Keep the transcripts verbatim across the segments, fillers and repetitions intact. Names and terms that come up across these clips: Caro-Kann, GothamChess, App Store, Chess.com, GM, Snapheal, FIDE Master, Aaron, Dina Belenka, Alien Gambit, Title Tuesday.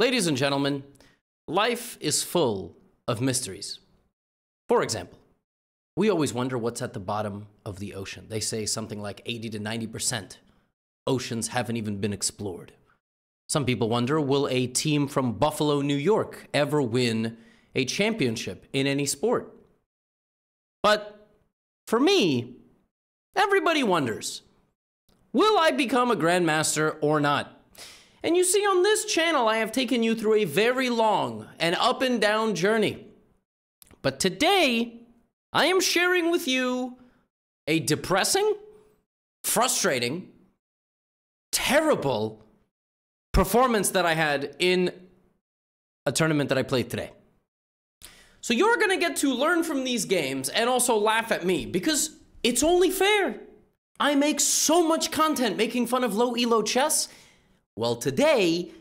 Ladies and gentlemen, life is full of mysteries. For example, we always wonder what's at the bottom of the ocean. They say something like eighty to ninety percent oceans haven't even been explored. Some people wonder, will a team from Buffalo, New York ever win a championship in any sport? But for me, everybody wonders, will I become a grandmaster or not? And you see, on this channel, I have taken you through a very long and up and down journey. But today, I am sharing with you a depressing, frustrating, terrible performance that I had in a tournament that I played today. So you're going to get to learn from these games and also laugh at me, because it's only fair. I make so much content making fun of low elo chess. Well, today,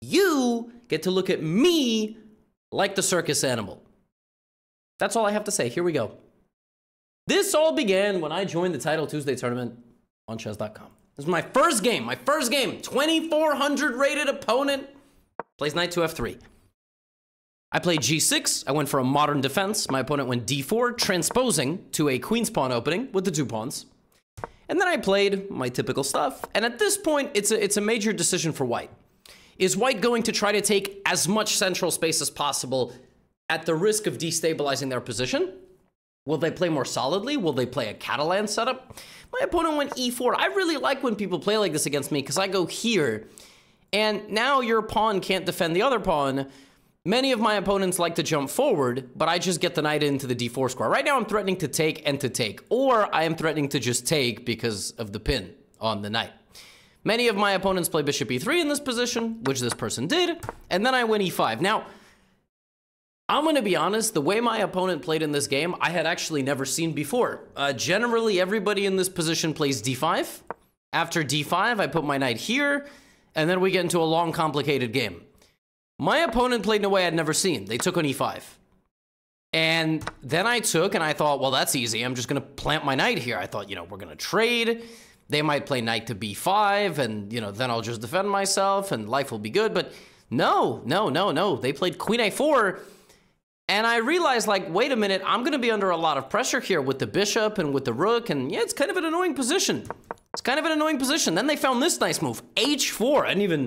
you get to look at me like the circus animal. That's all I have to say. Here we go. This all began when I joined the Title Tuesday tournament on Chess dot com. This was my first game, my first game. twenty-four hundred rated opponent. Plays knight to f three. I played g six. I went for a modern defense. My opponent went d four, transposing to a queen's pawn opening with the two pawns. And then I played my typical stuff. And at this point, it's a, it's a major decision for white. Is white going to try to take as much central space as possible at the risk of destabilizing their position? Will they play more solidly? Will they play a Catalan setup? My opponent went e four. I really like when people play like this against me, because I go here, and now your pawn can't defend the other pawn. Many of my opponents like to jump forward, but I just get the knight into the d four square. Right now I'm threatening to take and to take, or I am threatening to just take because of the pin on the knight. Many of my opponents play bishop e three in this position, which this person did, and then I win e five. Now, I'm going to be honest, the way my opponent played in this game, I had actually never seen before. Uh, generally, everybody in this position plays d five. After d five, I put my knight here, and then we get into a long, complicated game. My opponent played in a way I'd never seen. They took on e five. And then I took, and I thought, well, that's easy. I'm just going to plant my knight here. I thought, you know, we're going to trade. They might play knight to b five, and, you know, then I'll just defend myself, and life will be good. But no, no, no, no. They played queen a four, and I realized, like, wait a minute. I'm going to be under a lot of pressure here with the bishop and with the rook, and, yeah, it's kind of an annoying position. It's kind of an annoying position. Then they found this nice move, h four. I didn't even...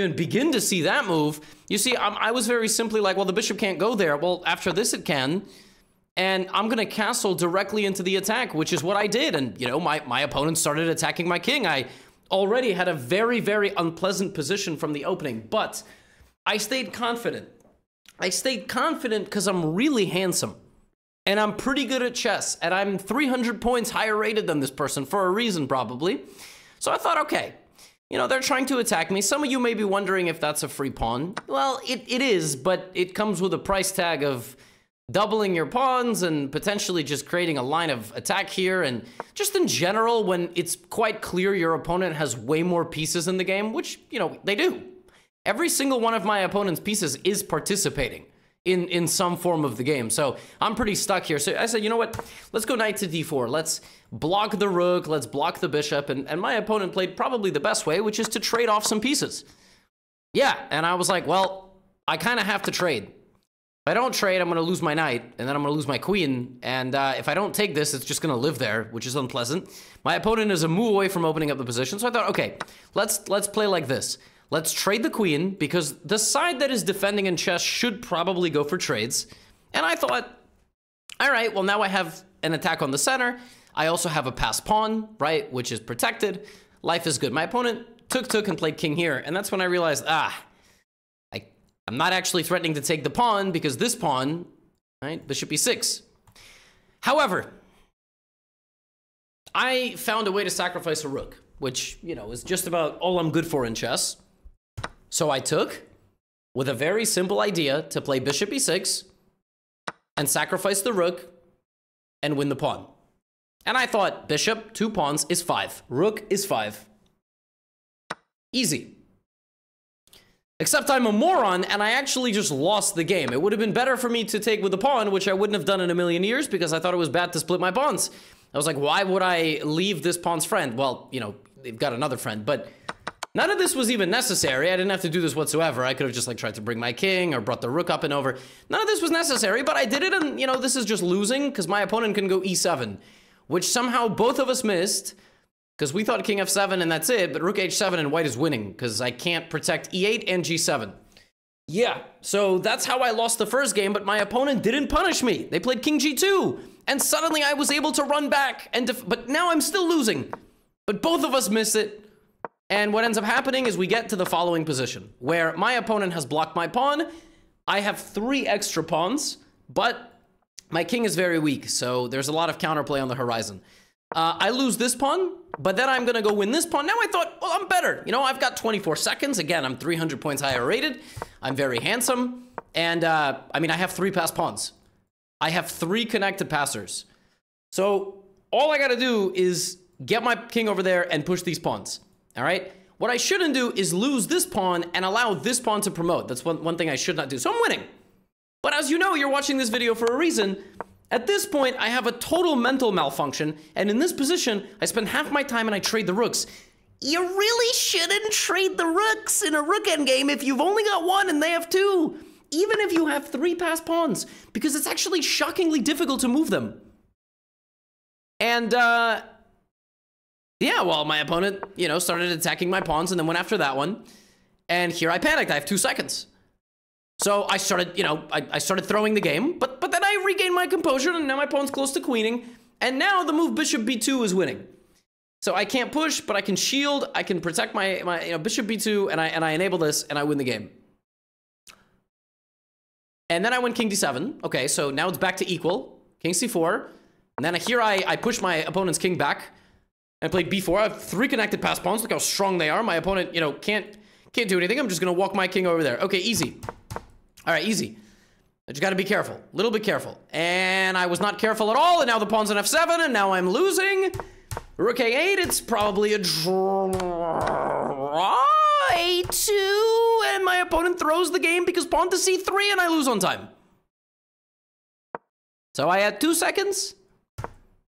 even begin to see that move. You see, I'm, I was very simply like, well, the bishop can't go there. Well, after this it can, and I'm going to castle directly into the attack, which is what I did. And, you know, my, my opponent started attacking my king. I already had a very, very unpleasant position from the opening, but I stayed confident. I stayed confident because I'm really handsome, and I'm pretty good at chess, and I'm three hundred points higher rated than this person for a reason, probably. So I thought, okay, you know, they're trying to attack me. Some of you may be wondering if that's a free pawn. Well, it, it is, but it comes with a price tag of doubling your pawns and potentially just creating a line of attack here. And just in general, when it's quite clear your opponent has way more pieces in the game, which, you know, they do. Every single one of my opponent's pieces is participating in, in some form of the game. So I'm pretty stuck here. So I said, you know what? Let's go knight to d four. Let's block the rook. Let's block the bishop. And, and my opponent played probably the best way, which is to trade off some pieces. Yeah, and I was like, well, I kind of have to trade. If I don't trade, I'm going to lose my knight, and then I'm going to lose my queen. And uh, if I don't take this, it's just going to live there, which is unpleasant. My opponent is a move away from opening up the position. So I thought, okay, let's, let's play like this. Let's trade the queen, because the side that is defending in chess should probably go for trades. And I thought, all right, well, now I have an attack on the center. I also have a passed pawn, right, which is protected. Life is good. My opponent took, took, and played king here. And that's when I realized, ah, I, I'm not actually threatening to take the pawn, because this pawn, right, bishop e six. However, I found a way to sacrifice a rook, which, you know, is just about all I'm good for in chess. So I took, with a very simple idea, to play bishop e six and sacrifice the rook and win the pawn. And I thought, bishop, two pawns is five. Rook is five. Easy. Except I'm a moron, and I actually just lost the game. It would have been better for me to take with a pawn, which I wouldn't have done in a million years, because I thought it was bad to split my pawns. I was like, why would I leave this pawn's friend? Well, you know, they've got another friend, but None of this was even necessary. I didn't have to do this whatsoever. I could have just like tried to bring my king or brought the rook up and over. None of this was necessary, but I did it, and you know, this is just losing because my opponent can go e seven, which somehow both of us missed because we thought king f seven and that's it, but rook h seven and white is winning because I can't protect e eight and g seven. Yeah, so that's how I lost the first game, but my opponent didn't punish me. They played king g two, and suddenly I was able to run back, and def but now I'm still losing. But both of us miss it. And what ends up happening is we get to the following position, where my opponent has blocked my pawn. I have three extra pawns, but my king is very weak, so there's a lot of counterplay on the horizon. Uh, I lose this pawn, but then I'm going to go win this pawn. Now I thought, well, I'm better. You know, I've got twenty-four seconds. Again, I'm three hundred points higher rated. I'm very handsome. And, uh, I mean, I have three passed pawns. I have three connected passers. So all I got to do is get my king over there and push these pawns. All right, what I shouldn't do is lose this pawn and allow this pawn to promote. That's one, one thing I should not do. So I'm winning. But as you know, you're watching this video for a reason. At this point, I have a total mental malfunction. And in this position, I spend half my time and I trade the rooks. You really shouldn't trade the rooks in a rook endgame if you've only got one and they have two. Even if you have three passed pawns, because it's actually shockingly difficult to move them. And, uh... yeah, well, my opponent, you know, started attacking my pawns and then went after that one. And here I panicked. I have two seconds. So I started, you know, I, I started throwing the game. But but then I regained my composure, and now my pawn's close to queening. And now the move bishop b two is winning. So I can't push, but I can shield. I can protect my, my you know, bishop b two, and I, and I enable this, and I win the game. And then I win king d seven. Okay, so now it's back to equal. King c four. And then here I, I push my opponent's king back. I played b four. I have three connected passed pawns. Look how strong they are. My opponent, you know, can't can't do anything. I'm just going to walk my king over there. Okay, easy. All right, easy. I just got to be careful. A little bit careful. And I was not careful at all. And now the pawn's on f seven. And now I'm losing. Rook a eight. It's probably a draw. a two. And my opponent throws the game because pawn to c three. And I lose on time. So I had two seconds.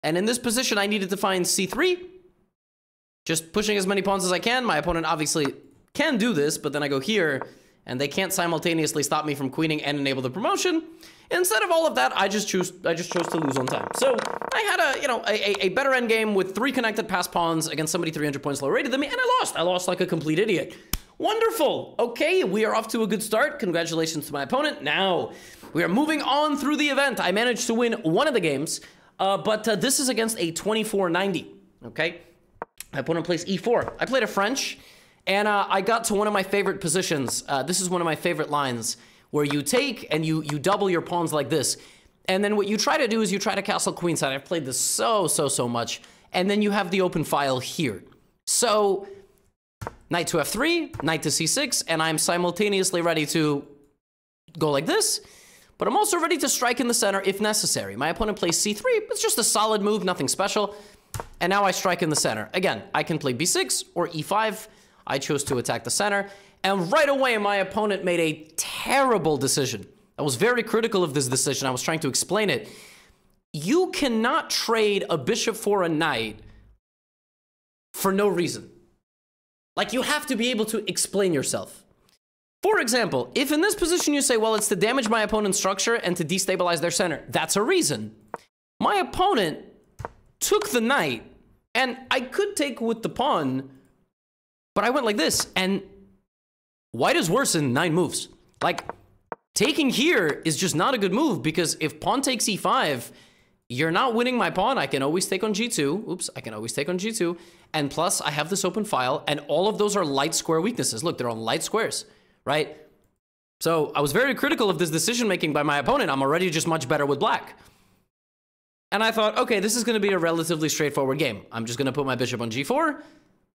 And in this position, I needed to find c three. Just pushing as many pawns as I can. My opponent obviously can do this, but then I go here, and they can't simultaneously stop me from queening and enable the promotion. Instead of all of that, I just choose I just chose to lose on time. So I had a you know a, a better end game with three connected passed pawns against somebody three hundred points lower rated than me, and I lost. I lost like a complete idiot. Wonderful. Okay, we are off to a good start. Congratulations to my opponent. Now we are moving on through the event. I managed to win one of the games, uh, but uh, this is against a twenty-four ninety. Okay. My opponent plays e four. I played a French, and uh, I got to one of my favorite positions. Uh, this is one of my favorite lines, where you take and you you double your pawns like this. And then what you try to do is you try to castle queenside. I've played this so, so, so much. And then you have the open file here. So, knight to f three, knight to c six, and I'm simultaneously ready to go like this. But I'm also ready to strike in the center if necessary. My opponent plays c three. It's just a solid move, nothing special. And now I strike in the center. Again, I can play b six or e five. I chose to attack the center. And right away, my opponent made a terrible decision. I was very critical of this decision. I was trying to explain it. You cannot trade a bishop for a knight for no reason. Like, you have to be able to explain yourself. For example, if in this position you say, well, it's to damage my opponent's structure and to destabilize their center, that's a reason. My opponent took the knight, and I could take with the pawn, but I went like this, and white is worse in nine moves. Like, taking here is just not a good move, because if pawn takes e five, you're not winning my pawn. I can always take on g two. Oops, I can always take on g two, and plus, I have this open file, and all of those are light square weaknesses. Look, they're on light squares, right? So, I was very critical of this decision-making by my opponent. I'm already just much better with black. And I thought, okay, this is going to be a relatively straightforward game. I'm just going to put my bishop on g four,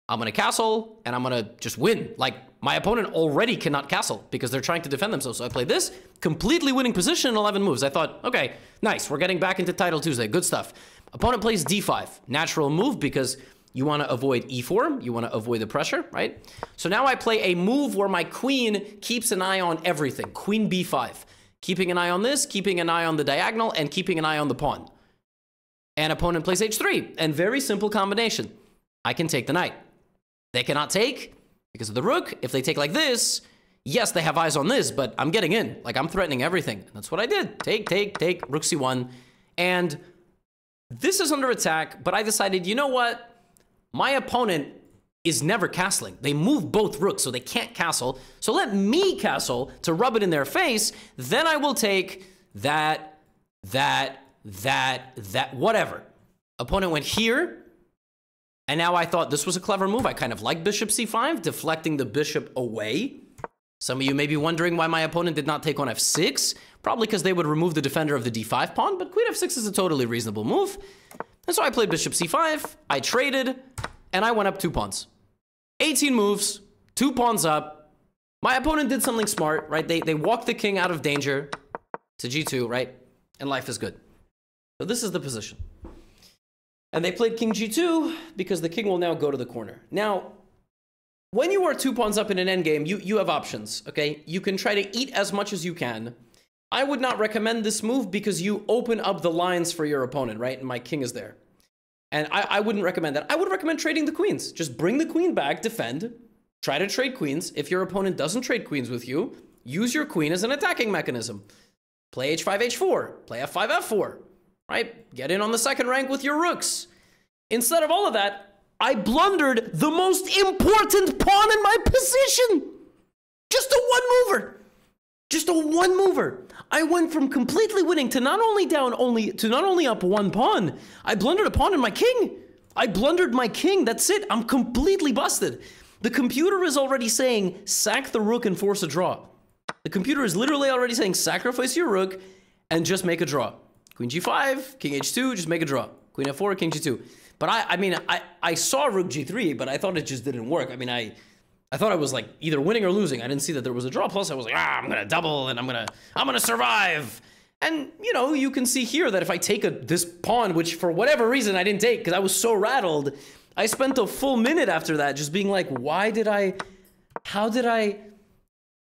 I'm going to castle, and I'm going to just win. Like, my opponent already cannot castle because they're trying to defend themselves. So I played this, completely winning position in eleven moves. I thought, okay, nice, we're getting back into Title Tuesday, good stuff. Opponent plays d five, natural move because you want to avoid e four, you want to avoid the pressure, right? So now I play a move where my queen keeps an eye on everything, queen b five. Keeping an eye on this, keeping an eye on the diagonal, and keeping an eye on the pawn. And opponent plays h three, and very simple combination. I can take the knight. They cannot take, Because of the rook, if they take like this, yes, they have eyes on this, but I'm getting in. Like, I'm threatening everything. That's what I did. Take, take, take, rook c one. And this is under attack, but I decided, you know what? My opponent is never castling. They move both rooks, so they can't castle. So let me castle to rub it in their face. Then I will take that, that, that, that, whatever. Opponent went here. And now I thought this was a clever move. I kind of like bishop c five, deflecting the bishop away. Some of you may be wondering why my opponent did not take on f six. Probably because they would remove the defender of the d five pawn, but queen f six is a totally reasonable move. And so I played bishop c five, I traded, and I went up two pawns. eighteen moves, two pawns up. My opponent did something smart, right? They, they walked the king out of danger to g two, right? And life is good. So this is the position. And they played king g two because the king will now go to the corner. Now, when you are two pawns up in an endgame, you, you have options, okay? You can try to eat as much as you can. I would not recommend this move because you open up the lines for your opponent, right? And my king is there. And I, I wouldn't recommend that. I would recommend trading the queens. Just bring the queen back, defend, try to trade queens. If your opponent doesn't trade queens with you, use your queen as an attacking mechanism. Play h five, h four, play f five, f four. Right? Get in on the second rank with your rooks. Instead of all of that, I blundered the most important pawn in my position. Just a one-mover. Just a one-mover. I went from completely winning to not only down only, to not only up one pawn, I blundered a pawn in my king. I blundered my king. That's it. I'm completely busted. The computer is already saying, sack the rook and force a draw. The computer is literally already saying, sacrifice your rook and just make a draw. Queen g five, king h two, just make a draw. Queen f four, king g two. But I, I mean, I, I saw rook g three, but I thought it just didn't work. I mean, I, I thought I was like either winning or losing. I didn't see that there was a draw. Plus, I was like, ah, I'm gonna double and I'm gonna, I'm gonna survive. And you know, you can see here that if I take a this pawn, which for whatever reason I didn't take because I was so rattled, I spent a full minute after that just being like, why did I? How did I?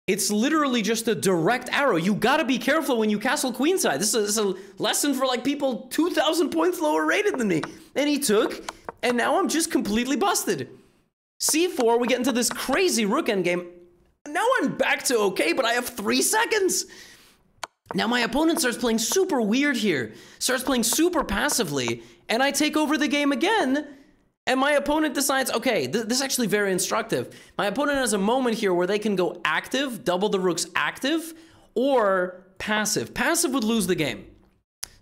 It's literally just a direct arrow. You gotta be careful when you castle queenside. This is, this is a lesson for like people two thousand points lower rated than me. And he took, and now I'm just completely busted. c four, we get into this crazy rook endgame. Now I'm back to okay, but I have three seconds. Now my opponent starts playing super weird here, starts playing super passively, and I take over the game again. And my opponent decides, okay, th this is actually very instructive. My opponent has a moment here where they can go active, double the rook's active, or passive. Passive would lose the game.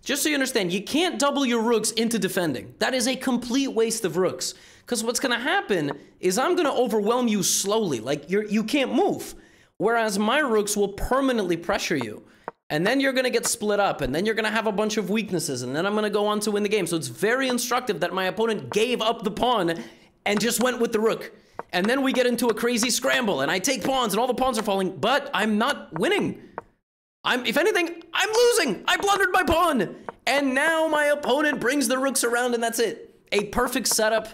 Just so you understand, you can't double your rooks into defending. That is a complete waste of rooks. Because what's going to happen is I'm going to overwhelm you slowly. Like, you're, you can't move. Whereas my rooks will permanently pressure you. And then you're going to get split up, and then you're going to have a bunch of weaknesses, and then I'm going to go on to win the game. So it's very instructive that my opponent gave up the pawn and just went with the rook. And then we get into a crazy scramble, and I take pawns, and all the pawns are falling, but I'm not winning. I'm, if anything, I'm losing. I blundered my pawn. And now my opponent brings the rooks around, and that's it. A perfect setup.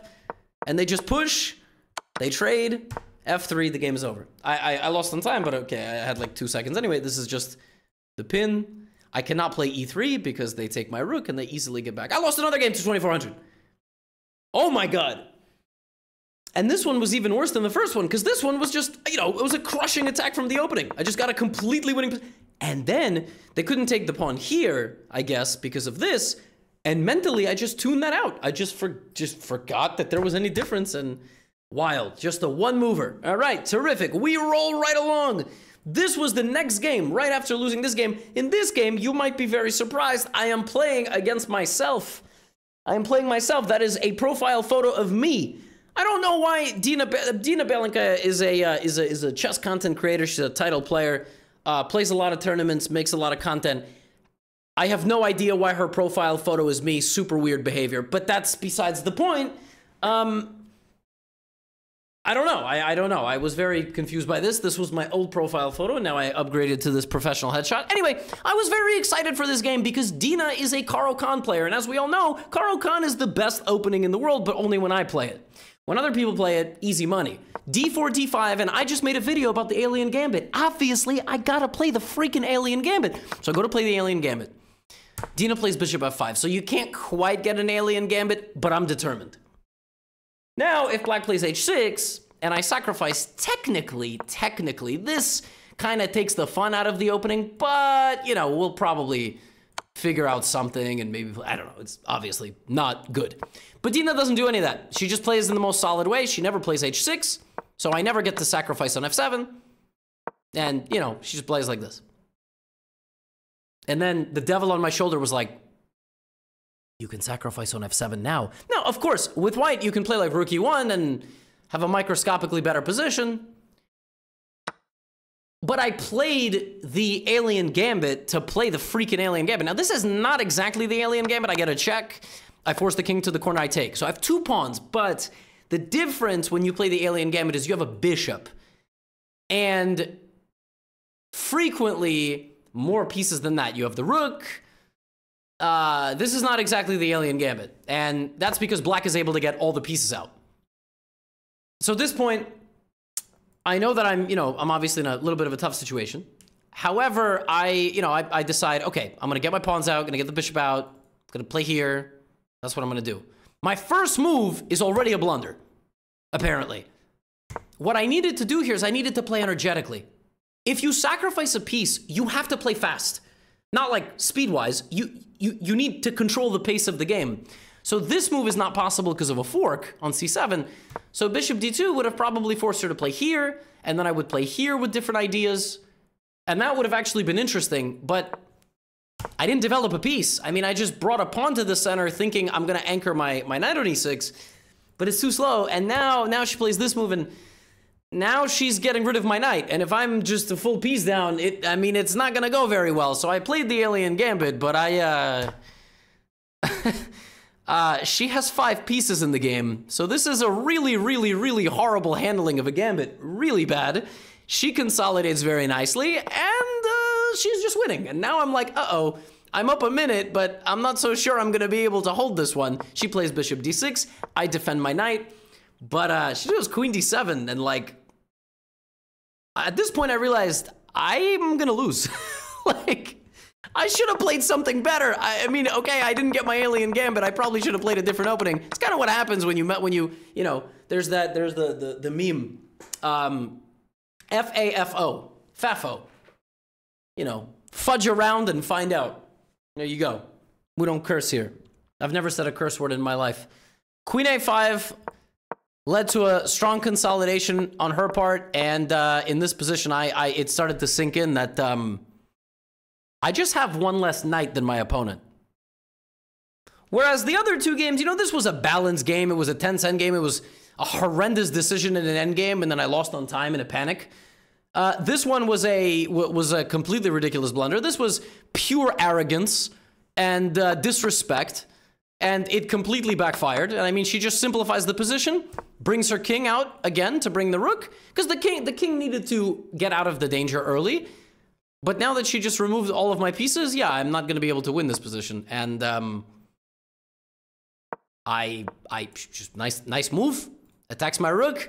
And they just push, they trade, f three, the game is over. I, I, I lost on time, but okay, I had like two seconds. Anyway, this is just... the pin. I cannot play e three because they take my rook and they easily get back. I lost another game to twenty-four hundred. Oh my god. And this one was even worse than the first one because this one was just, you know, it was a crushing attack from the opening. I just got a completely winning. And then they couldn't take the pawn here, I guess, because of this. And mentally, I just tuned that out. I just, for just forgot that there was any difference. And wild. Just a one mover. All right. Terrific. We roll right along. This was the next game, right after losing this game. In this game, you might be very surprised, I am playing against myself. I am playing myself. That is a profile photo of me. I don't know why Dina, Be Dina Belenka is a, uh, is, a, is a chess content creator. She's a title player, uh, plays a lot of tournaments, makes a lot of content. I have no idea why her profile photo is me. Super weird behavior, but that's besides the point. Um... I don't know. I, I don't know. I was very confused by this. This was my old profile photo, and now I upgraded to this professional headshot. Anyway, I was very excited for this game because Dina is a Caro-Kann player, and as we all know, Caro-Kann is the best opening in the world, but only when I play it. When other people play it, easy money. d four, d five, and I just made a video about the Alien Gambit. Obviously, I gotta play the freaking Alien Gambit. So I go to play the Alien Gambit. Dina plays bishop f five, so you can't quite get an Alien Gambit, but I'm determined. Now, if black plays h six, and I sacrifice technically, technically. This kind of takes the fun out of the opening, but, you know, we'll probably figure out something and maybe, I don't know, it's obviously not good. But Dina doesn't do any of that. She just plays in the most solid way. She never plays h six, so I never get to sacrifice on f seven. And, you know, she just plays like this. And then the devil on my shoulder was like, you can sacrifice on f seven now. Now, of course, with white, you can play like rook e one and have a microscopically better position. But I played the Alien Gambit to play the freaking Alien Gambit. Now, this is not exactly the Alien Gambit. I get a check. I force the king to the corner I take. So I have two pawns. But the difference when you play the Alien Gambit is you have a bishop. And frequently, more pieces than that. You have the rook. Uh, this is not exactly the Alien Gambit. And that's because black is able to get all the pieces out. So at this point, I know that I'm, you know, I'm obviously in a little bit of a tough situation. However, I, you know, I, I decide, okay, I'm going to get my pawns out, going to get the bishop out, going to play here. That's what I'm going to do. My first move is already a blunder, apparently. What I needed to do here is I needed to play energetically. If you sacrifice a piece, you have to play fast. Not like speed-wise. You, you, you need to control the pace of the game. So this move is not possible because of a fork on c seven. So bishop d two would have probably forced her to play here, and then I would play here with different ideas. And that would have actually been interesting, but I didn't develop a piece. I mean, I just brought a pawn to the center thinking I'm going to anchor my, my knight on e six, but it's too slow. And now, now she plays this move, and now she's getting rid of my knight. And if I'm just a full piece down, it, I mean, it's not going to go very well. So I played the Alien Gambit, but I... Uh... Uh, she has five pieces in the game, so this is a really, really, really horrible handling of a gambit. Really bad. She consolidates very nicely, and uh, she's just winning. And now I'm like, uh-oh, I'm up a minute, but I'm not so sure I'm going to be able to hold this one. She plays bishop d six, I defend my knight, but uh, she does queen d seven, and like, at this point I realized I'm going to lose. Like... I should have played something better. I, I mean, okay, I didn't get my Alien Gambit. I probably should have played a different opening. It's kind of what happens when you, when you, you know, there's that, there's the, the, the meme. Um, F A F O, F A F O. You know, fudge around and find out. There you go. We don't curse here. I've never said a curse word in my life. Queen a five led to a strong consolidation on her part. And uh, in this position, I, I, it started to sink in that, um, I just have one less knight than my opponent. Whereas the other two games, you know, this was a balanced game. It was a ten ten game. It was a horrendous decision in an endgame, and then I lost on time in a panic. Uh, this one was a, was a completely ridiculous blunder. This was pure arrogance and uh, disrespect, and it completely backfired. And I mean, she just simplifies the position, brings her king out again to bring the rook, because the king, the king needed to get out of the danger early. But now that she just removed all of my pieces, yeah, I'm not going to be able to win this position. And, um... I... I... Just nice, nice move. Attacks my rook.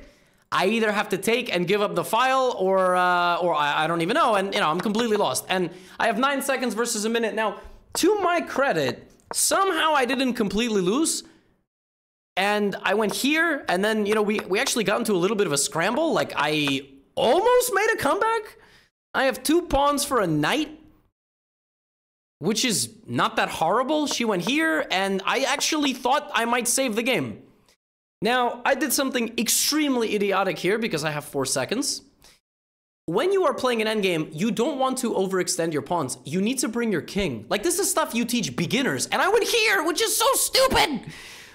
I either have to take and give up the file, or, uh... Or I, I don't even know. And, you know, I'm completely lost. And I have nine seconds versus a minute. Now, to my credit, somehow I didn't completely lose. And I went here, and then, you know, we, we actually got into a little bit of a scramble. Like, I almost made a comeback. I have two pawns for a knight, which is not that horrible. She went here, and I actually thought I might save the game. Now, I did something extremely idiotic here because I have four seconds. When you are playing an endgame, you don't want to overextend your pawns. You need to bring your king. Like, this is stuff you teach beginners, and I went here, which is so stupid!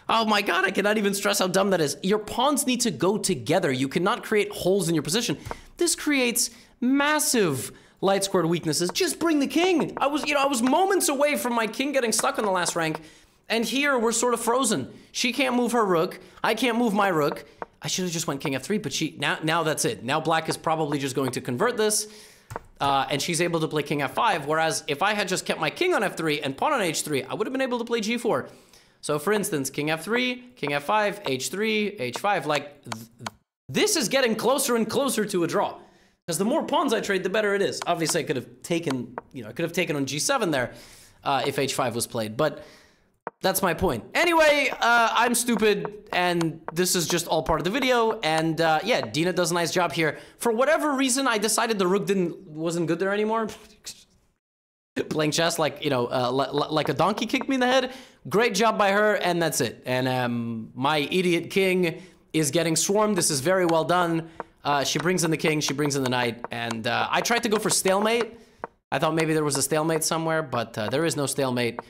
Oh my god, I cannot even stress how dumb that is. Your pawns need to go together. You cannot create holes in your position. This creates... massive light squared weaknesses. Just bring the king. I was, you know, I was moments away from my king getting stuck on the last rank, and here we're sort of frozen. She can't move her rook. I can't move my rook. I should have just went king f three, but she now now that's it. Now black is probably just going to convert this, uh, and she's able to play king f five. Whereas if I had just kept my king on f three and pawn on h three, I would have been able to play g four. So for instance, king f three, king f five, h three, h five. Like th this is getting closer and closer to a draw. Because the more pawns I trade, the better it is. Obviously, I could have taken, you know, I could have taken on g seven there uh, if h five was played. But That's my point. Anyway, uh, I'm stupid, and this is just all part of the video, and uh, yeah, Dina does a nice job here. For whatever reason, I decided the rook didn't wasn't good there anymore. Playing chess like, you know, uh, like a donkey kicked me in the head. Great job by her, and that's it. And um, my idiot king is getting swarmed. This is very well done. Uh, she brings in the king, she brings in the knight, and uh, I tried to go for stalemate. I thought maybe there was a stalemate somewhere, but uh, there is no stalemate.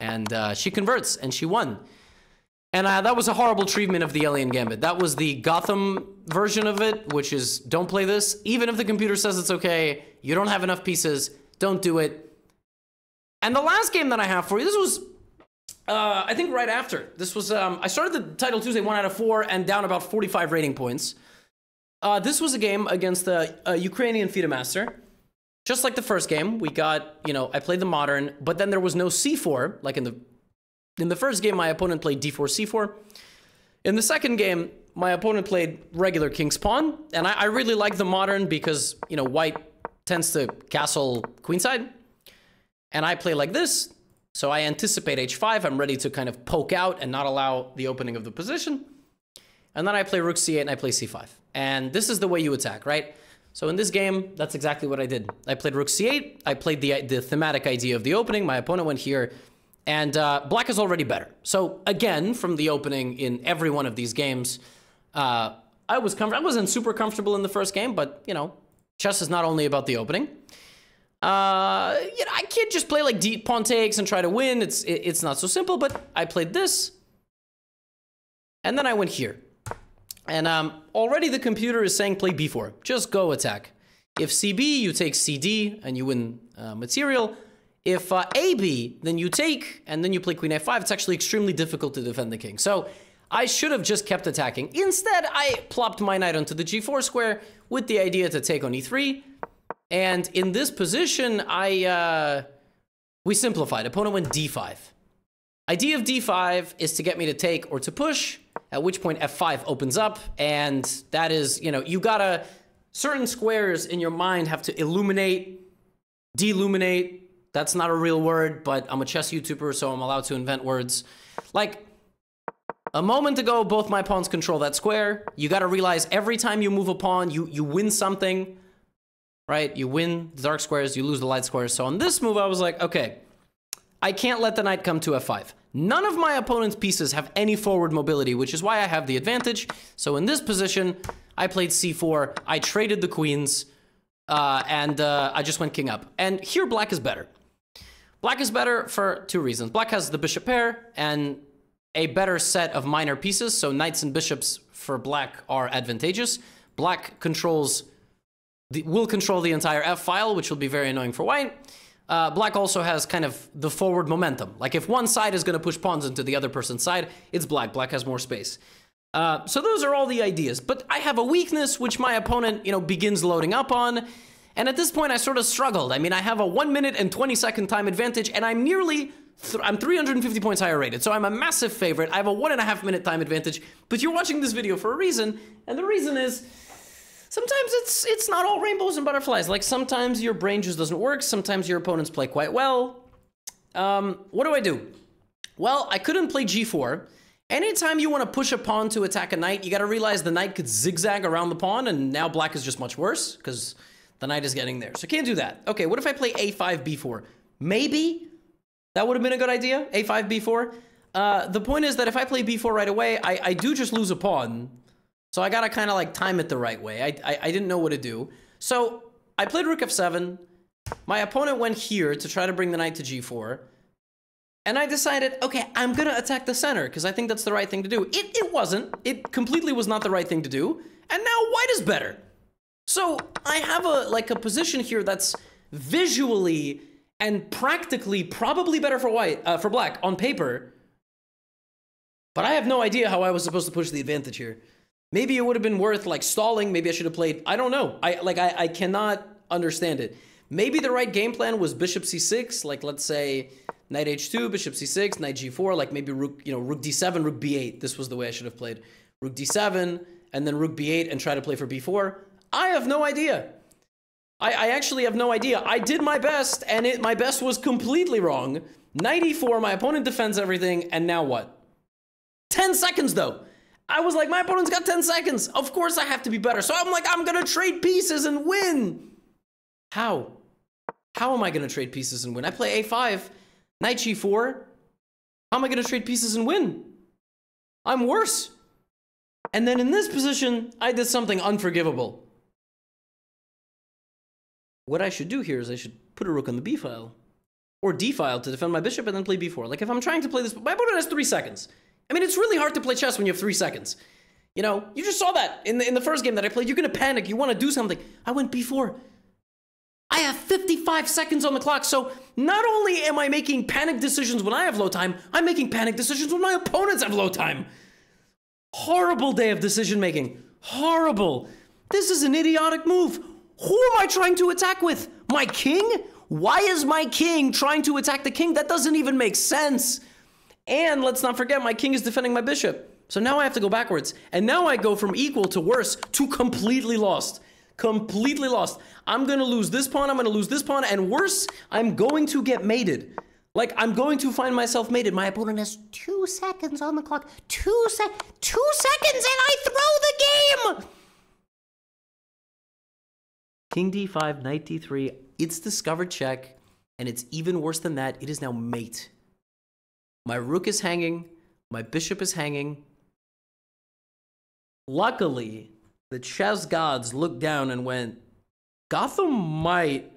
And uh, she converts, and she won. And uh, that was a horrible treatment of the Alien Gambit. That was the Gotham version of it, which is, don't play this. Even if the computer says it's okay, you don't have enough pieces, don't do it. And the last game that I have for you, this was, uh, I think right after. This was, um, I started the Title Tuesday one out of four and down about forty-five rating points. Uh, this was a game against the uh, Ukrainian FIDE Master. Just like the first game, we got, you know, I played the modern, but then there was no c four. Like in the in the first game, my opponent played d four, c four. In the second game, my opponent played regular king's pawn. And I, I really like the modern because, you know, white tends to castle queenside. And I play like this. So I anticipate h five. I'm ready to kind of poke out and not allow the opening of the position. And then I play rook c eight and I play c five. And this is the way you attack, right? So in this game, that's exactly what I did. I played rook c eight, I played the, the thematic idea of the opening, my opponent went here, and uh, black is already better. So again, from the opening in every one of these games, uh, I, was I wasn't super comfortable in the first game, but you know, chess is not only about the opening. Uh, you know, I can't just play like deep pawn takes and try to win, it's, it, it's not so simple, but I played this, and then I went here. And um, already the computer is saying play b four, just go attack. If c b, you take c d and you win uh, material. If uh, a b, then you take and then you play queen f five. It's actually extremely difficult to defend the king. So I should have just kept attacking. Instead, I plopped my knight onto the g four square with the idea to take on e three. And in this position, I uh, we simplified. Opponent went d five. Idea of d five is to get me to take or to push, at which point f five opens up, and that is, you know, you gotta, certain squares in your mind have to illuminate, deluminate, that's not a real word, but I'm a chess YouTuber, so I'm allowed to invent words. Like, a moment ago, both my pawns control that square. You gotta realize every time you move a pawn, you, you win something, right? You win the dark squares, you lose the light squares. So on this move, I was like, okay, I can't let the knight come to f five. None of my opponent's pieces have any forward mobility, which is why I have the advantage. So in this position, I played c four, I traded the queens, uh, and uh, I just went king up. And here, black is better. Black is better for two reasons. Black has the bishop pair and a better set of minor pieces, so knights and bishops for black are advantageous. Black controls, the, will control the entire f-file, which will be very annoying for white. Uh, black also has kind of the forward momentum. Like if one side is going to push pawns into the other person's side, it's black. Black has more space. Uh, so those are all the ideas. But I have a weakness which my opponent, you know, begins loading up on. And at this point, I sort of struggled. I mean, I have a one minute and twenty second time advantage, and I'm nearly, th I'm three hundred fifty points higher rated. So I'm a massive favorite. I have a one and a half minute time advantage. But you're watching this video for a reason. And the reason is, sometimes it's it's not all rainbows and butterflies. Like sometimes your brain just doesn't work. Sometimes your opponents play quite well. Um, what do I do? Well, I couldn't play g four. Anytime you want to push a pawn to attack a knight, you got to realize the knight could zigzag around the pawn, and now black is just much worse because the knight is getting there. So can't do that. Okay, what if I play a five b four? Maybe that would have been a good idea. a five b four. Uh, the point is that if I play b four right away, I, I do just lose a pawn. So I gotta kind of like time it the right way. I, I I didn't know what to do. So I played rook f seven. My opponent went here to try to bring the knight to g four. And I decided, okay, I'm gonna attack the center because I think that's the right thing to do. It, it wasn't. It completely was not the right thing to do. And now white is better. So I have a like a position here that's visually and practically probably better for white, uh, for black on paper. But I have no idea how I was supposed to push the advantage here. Maybe it would have been worth like stalling. Maybe I should have played, I don't know. I like I, I cannot understand it. Maybe the right game plan was bishop c six, like let's say knight h two, bishop c six, knight g four, like maybe rook, you know, rook d seven, rook b eight. This was the way I should have played. Rook d seven and then rook b eight and try to play for b four. I have no idea. I, I actually have no idea. I did my best and it my best was completely wrong. ninety-four, my opponent defends everything, and now what? ten seconds though. I was like, my opponent's got ten seconds. Of course I have to be better. So I'm like, I'm gonna trade pieces and win. How? How am I gonna trade pieces and win? I play a five, knight g four. How am I gonna trade pieces and win? I'm worse. And then in this position, I did something unforgivable. What I should do here is I should put a rook on the b file or d file to defend my bishop and then play b four. Like if I'm trying to play this, my opponent has three seconds. I mean, it's really hard to play chess when you have three seconds. You know, you just saw that in the, in the first game that I played. You're going to panic. You want to do something. I went b four. I have fifty-five seconds on the clock. So not only am I making panic decisions when I have low time, I'm making panic decisions when my opponents have low time. Horrible day of decision making. Horrible. This is an idiotic move. Who am I trying to attack with? My king? Why is my king trying to attack the king? That doesn't even make sense. And let's not forget, my king is defending my bishop. So now I have to go backwards. And now I go from equal to worse to completely lost. Completely lost. I'm going to lose this pawn, I'm going to lose this pawn, and worse, I'm going to get mated. Like, I'm going to find myself mated. My opponent has two seconds on the clock. Two sec- two seconds, and I throw the game! King d five, knight d three. It's discovered check, and it's even worse than that. It is now mate. My rook is hanging, my bishop is hanging. Luckily, the chess gods looked down and went, Gotham might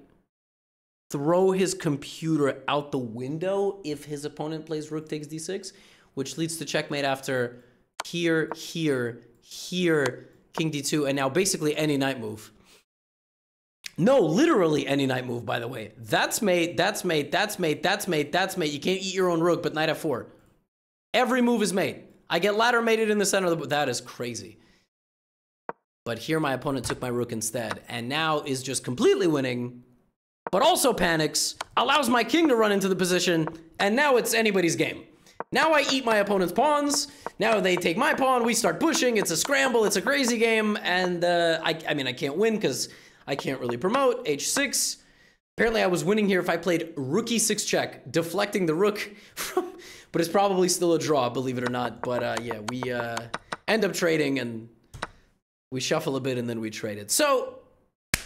throw his computer out the window if his opponent plays rook takes d six, which leads to checkmate after here, here, here, king d two, and now basically any knight move. No, literally any knight move, by the way. That's mate, that's mate, that's mate, that's mate, that's mate. You can't eat your own rook, but knight f four. Every move is mate. I get ladder mated in the center of the... That is crazy. But here my opponent took my rook instead, and now is just completely winning, but also panics, allows my king to run into the position, and now it's anybody's game. Now I eat my opponent's pawns, now they take my pawn, we start pushing, it's a scramble, it's a crazy game, and uh, I, I mean, I can't win because... I can't really promote, h six. Apparently I was winning here if I played rook e six check, deflecting the rook from, but it's probably still a draw, believe it or not. But uh, yeah, we uh, end up trading and we shuffle a bit and then we trade it. So I,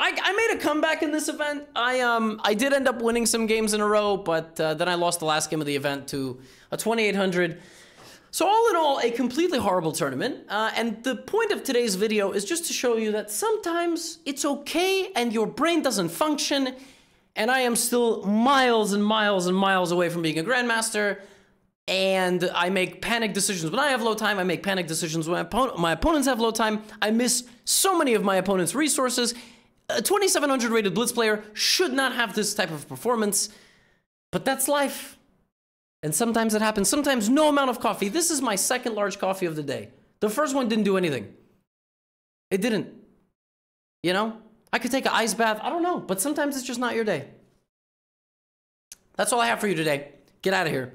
I made a comeback in this event. I, um, I did end up winning some games in a row, but uh, then I lost the last game of the event to a twenty-eight hundred. So all in all, a completely horrible tournament, uh, and the point of today's video is just to show you that sometimes it's okay and your brain doesn't function, and I am still miles and miles and miles away from being a grandmaster, and I make panic decisions when I have low time, I make panic decisions when my, oppo my opponents have low time, I miss so many of my opponent's resources. A twenty-seven hundred rated blitz player should not have this type of performance, but that's life. And sometimes it happens, sometimes no amount of coffee. This is my second large coffee of the day. The first one didn't do anything. It didn't. You know? I could take an ice bath, I don't know, but sometimes it's just not your day. That's all I have for you today. Get out of here.